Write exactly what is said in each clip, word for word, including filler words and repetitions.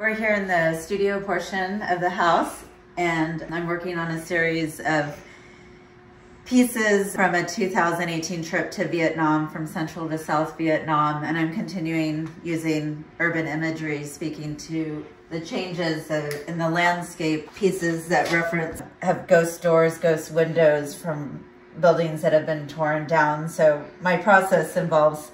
We're here in the studio portion of the house, and I'm working on a series of pieces from a two thousand eighteen trip to Vietnam, from Central to South Vietnam, and I'm continuing using urban imagery, speaking to the changes of, in the landscape, pieces that reference have ghost doors, ghost windows from buildings that have been torn down. So my process involves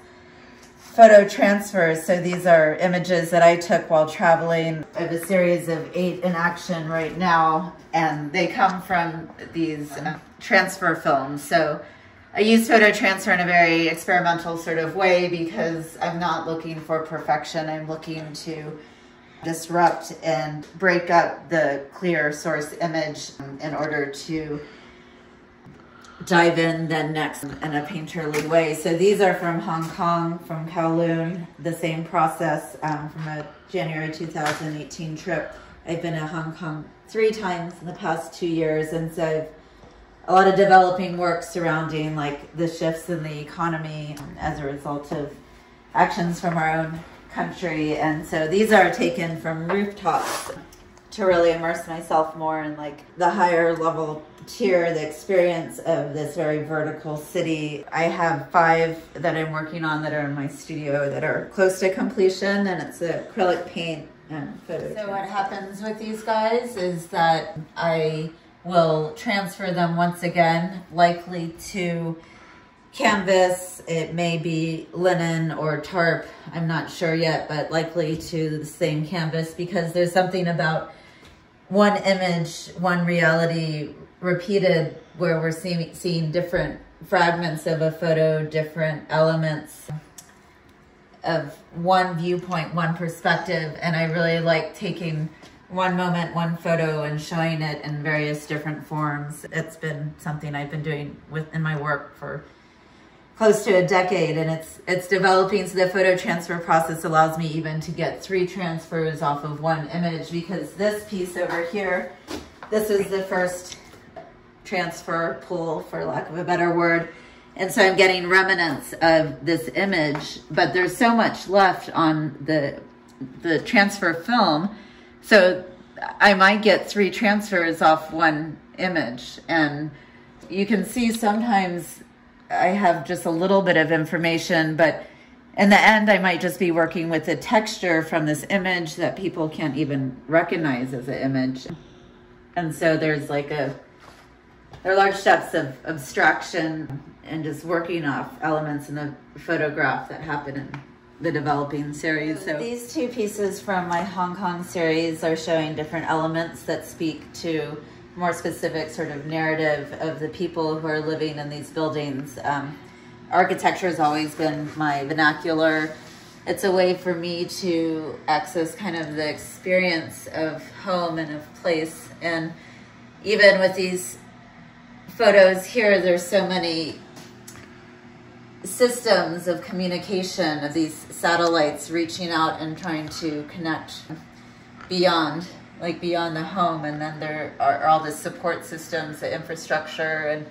photo transfers. So these are images that I took while traveling. I have a series of eight in action right now, and they come from these uh, transfer films. So I use photo transfer in a very experimental sort of way because I'm not looking for perfection. I'm looking to disrupt and break up the clear source image in order to dive in then next in a painterly way. So these are from Hong Kong, from Kowloon, the same process um, from a January two thousand eighteen trip. I've been to Hong Kong three times in the past two years, and so I've a lot of developing work surrounding like the shifts in the economy as a result of actions from our own country. And so these are taken from rooftops to really immerse myself more in like the higher level tier, the experience of this very vertical city. I have five that I'm working on that are in my studio that are close to completion, and it's acrylic paint and photo. So what happens with these guys is that I will transfer them once again, likely to canvas. It may be linen or tarp, I'm not sure yet, but likely to the same canvas, because there's something about one image, one reality repeated, where we're seeing, seeing different fragments of a photo, different elements of one viewpoint, one perspective. And I really like taking one moment, one photo, and showing it in various different forms. It's been something I've been doing with in my work for close to a decade, and it's it's developing. So the photo transfer process allows me even to get three transfers off of one image, because this piece over here, this is the first transfer pull, for lack of a better word. And so I'm getting remnants of this image, but there's so much left on the, the transfer film. So I might get three transfers off one image. And you can see sometimes I have just a little bit of information, but in the end, I might just be working with a texture from this image that people can't even recognize as an image. And so there's like a, there are large steps of abstraction and just working off elements in the photograph that happen in the developing series. So these two pieces from my Hong Kong series are showing different elements that speak to more specific sort of narrative of the people who are living in these buildings. Um, architecture has always been my vernacular. It's a way for me to access kind of the experience of home and of place. And even with these photos here, there's so many systems of communication of these satellites reaching out and trying to connect beyond like beyond the home. And then there are all the support systems, the infrastructure, and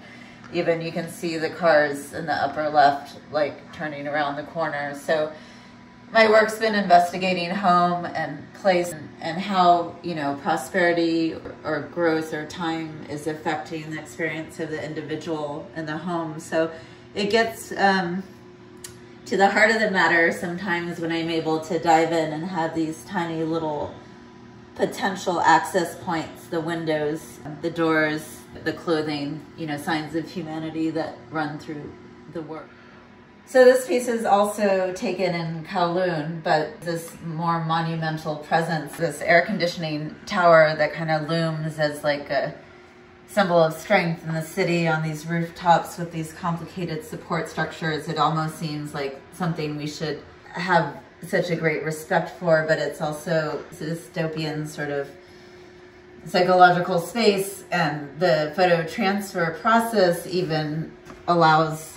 even you can see the cars in the upper left, like turning around the corner. So my work's been investigating home and place, and, and how, you know, prosperity or, or growth or time is affecting the experience of the individual in the home. So it gets um, to the heart of the matter sometimes when I'm able to dive in and have these tiny little potential access points, the windows, the doors, the clothing, you know, signs of humanity that run through the work. So this piece is also taken in Kowloon, but this more monumental presence, this air conditioning tower that kind of looms as like a symbol of strength in the city on these rooftops with these complicated support structures. It almost seems like something we should have such a great respect for, but it's also this dystopian sort of psychological space. And the photo transfer process even allows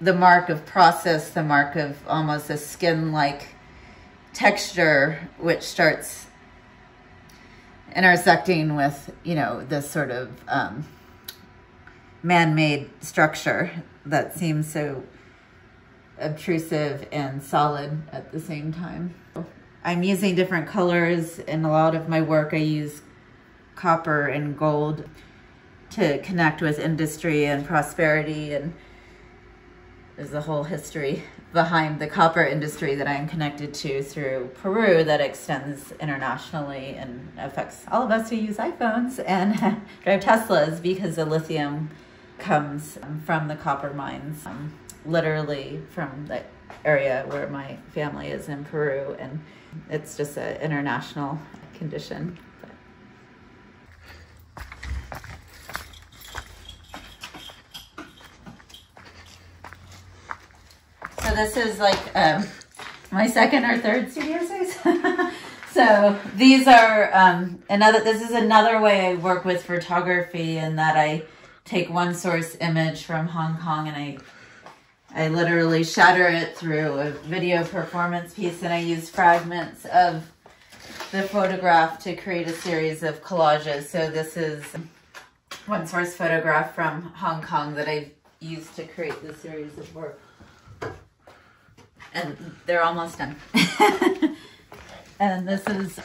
the mark of process, the mark of almost a skin-like texture, which starts intersecting with, you know, this sort of um, man-made structure that seems so obtrusive and solid at the same time. I'm using different colors. In a lot of my work, I use copper and gold to connect with industry and prosperity, and there's a whole history behind the copper industry that I'm connected to through Peru that extends internationally and affects all of us who use iPhones and drive Teslas, because the lithium comes from the copper mines, um, literally from the area where my family is in Peru, and it's just an international condition. So this is like um, my second or third studio space. So these are um, another, this is another way I work with photography, in that I take one source image from Hong Kong and I I literally shatter it through a video performance piece, and I use fragments of the photograph to create a series of collages. So this is one source photograph from Hong Kong that I've used to create this series of work. And they're almost done. And this is,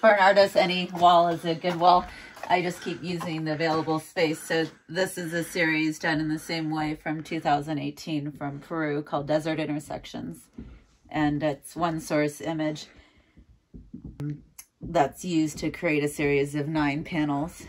for an artist, any wall is a good wall. I just keep using the available space. So this is a series done in the same way from two thousand eighteen from Peru called Desert Intersections. And it's one source image that's used to create a series of nine panels.